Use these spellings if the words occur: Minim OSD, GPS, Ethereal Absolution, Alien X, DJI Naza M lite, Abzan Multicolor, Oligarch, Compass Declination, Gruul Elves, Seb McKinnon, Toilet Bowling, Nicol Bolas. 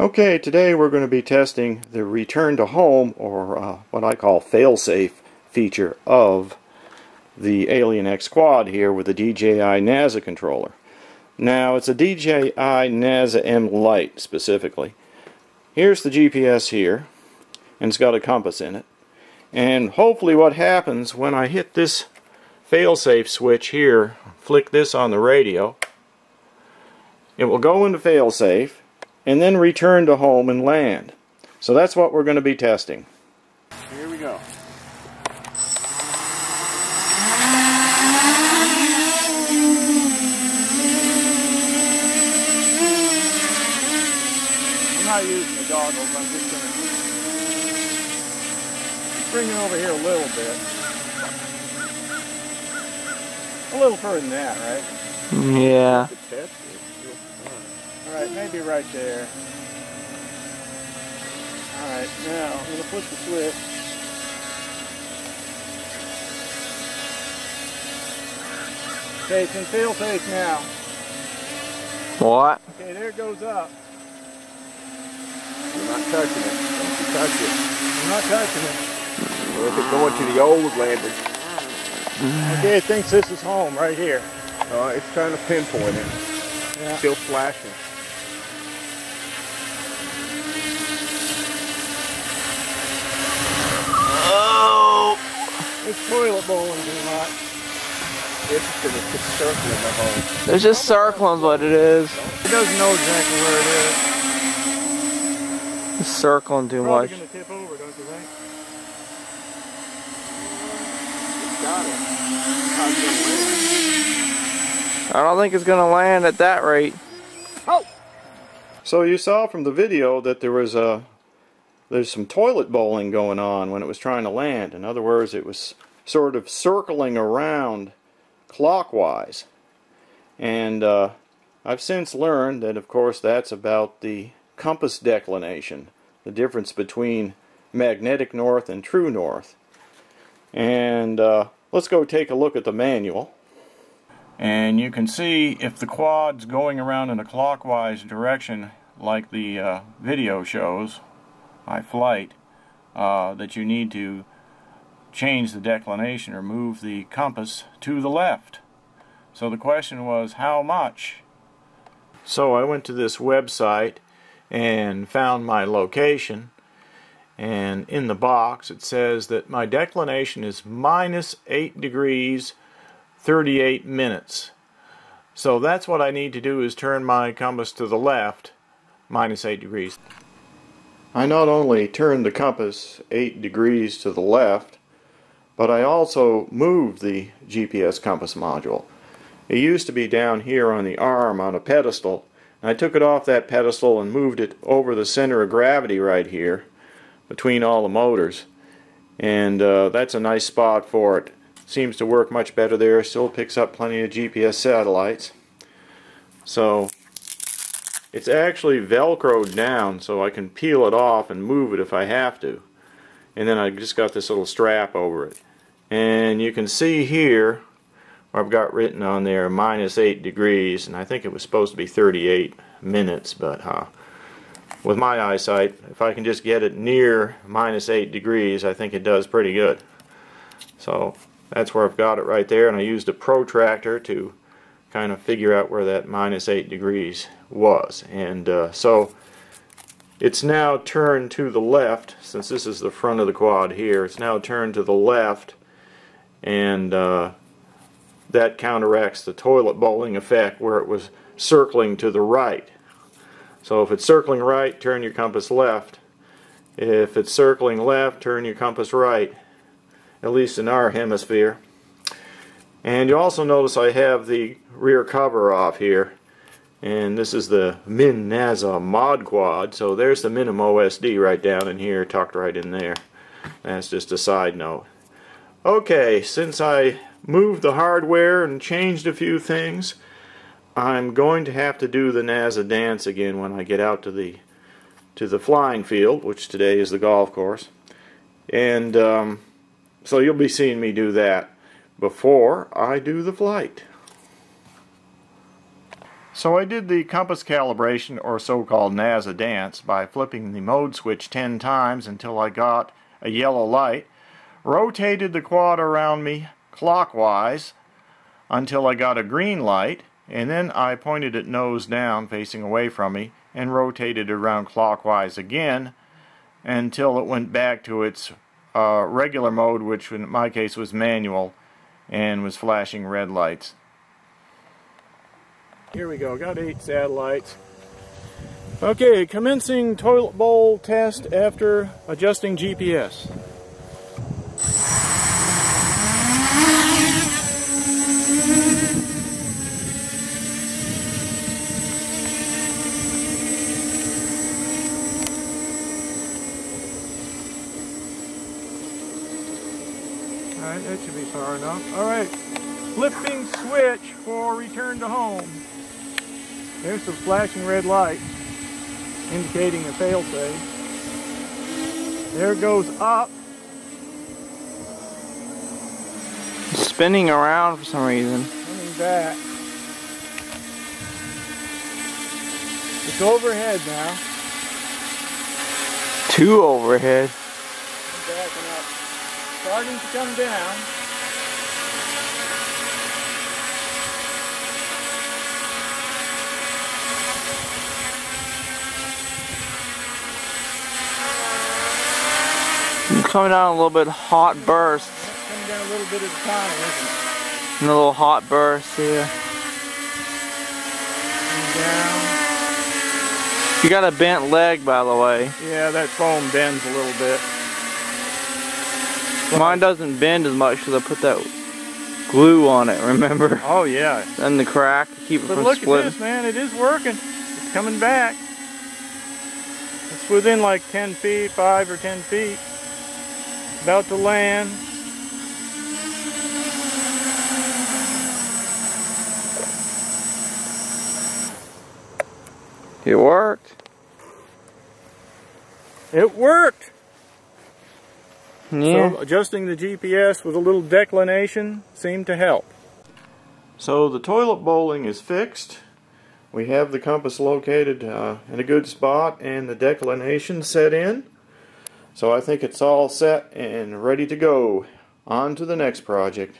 Okay, today we're going to be testing the return to home, or what I call failsafe feature of the Alien X Quad here with the DJI Naza controller. Now it's a DJI Naza M Lite specifically. Here's the GPS here, and it's got a compass in it. And hopefully what happens when I hit this failsafe switch here, flick this on the radio, it will go into failsafe and then return to home and land. So that's what we're going to be testing. Here we go. I'm not using the goggles, I'm just going to bring it over here a little bit. A little further than that, right? Yeah. Alright, maybe right there. Alright, now I'm going to push the switch. Okay, it's in failsafe now. What? Okay, there it goes up. You're not touching it. Don't you touch it. I'm not touching it. Look, it's going to the old landing. Okay, it thinks this is home right here. It's trying to pinpoint it. Yeah. Still flashing. It's toilet bowling a lot. It's just circling the hole. It's just circling what it is. It doesn't know exactly where it is. It's circling too much. Probably gonna tip over, don't you think? It's got it. I don't think it's gonna land at that rate. Oh! So you saw from the video that there was a there's some toilet bowling going on when it was trying to land. In other words, it was sort of circling around clockwise. And I've since learned that, of course, that's about the compass declination, the difference between magnetic north and true north. And let's go take a look at the manual. And you can see if the quad's going around in a clockwise direction like the video shows, my flight, that you need to change the declination or move the compass to the left. So the question was, how much? So I went to this website and found my location, and in the box it says that my declination is minus 8 degrees 38 minutes. So that's what I need to do, is turn my compass to the left minus 8 degrees. I not only turned the compass 8 degrees to the left, but I also moved the GPS compass module. It used to be down here on the arm on a pedestal, and I took it off that pedestal and moved it over the center of gravity right here between all the motors, and that's a nice spot for it. Seems to work much better there. Still picks up plenty of GPS satellites. So it's actually velcroed down, so I can peel it off and move it if I have to. And then I just got this little strap over it, and you can see here I've got written on there minus 8 degrees, and I think it was supposed to be 38 minutes, but with my eyesight, if I can just get it near minus 8 degrees, I think it does pretty good. So that's where I've got it right there, and I used a protractor to kind of figure out where that minus 8 degrees was. And so it's now turned to the left. Since this is the front of the quad here, it's now turned to the left, and that counteracts the toilet bowling effect where it was circling to the right. So if it's circling right, turn your compass left. If it's circling left, turn your compass right, at least in our hemisphere. And you also notice I have the rear cover off here, and this is the Min Naza mod quad, so there's the Minim OSD right down in here, tucked right in there. That's just a side note. Okay, since I moved the hardware and changed a few things, I'm going to have to do the Naza dance again when I get out to the flying field, which today is the golf course. And so you'll be seeing me do that before I do the flight. So I did the compass calibration, or so-called Naza dance, by flipping the mode switch 10 times until I got a yellow light, rotated the quad around me clockwise until I got a green light, and then I pointed it nose down facing away from me and rotated it around clockwise again until it went back to its regular mode, which in my case was manual and was flashing red lights. Here we go, got 8 satellites. Okay, commencing toilet bowl test after adjusting GPS. Alright, that should be far enough. Alright, flipping switch for return to home. There's some flashing red light indicating a failsafe. There goes up. It's spinning around for some reason. Spinning back. It's overhead now. 2 overhead. Backing up. Starting to come down. Coming down a little bit, hot bursts. Coming down a little bit at a time, isn't it? And a little hot burst here. And down. You got a bent leg, by the way. Yeah, that foam bends a little bit. But mine doesn't bend as much because I put that glue on it, remember? Oh, yeah. And the crack to keep it from splitting. But look at this, man. It is working. It's coming back. It's within like 10 feet, 5 or 10 feet. About to land. It worked. It worked. Yeah. So adjusting the GPS with a little declination seemed to help. So the toilet bowling is fixed. We have the compass located in a good spot and the declination set in. So I think it's all set and ready to go. On to the next project.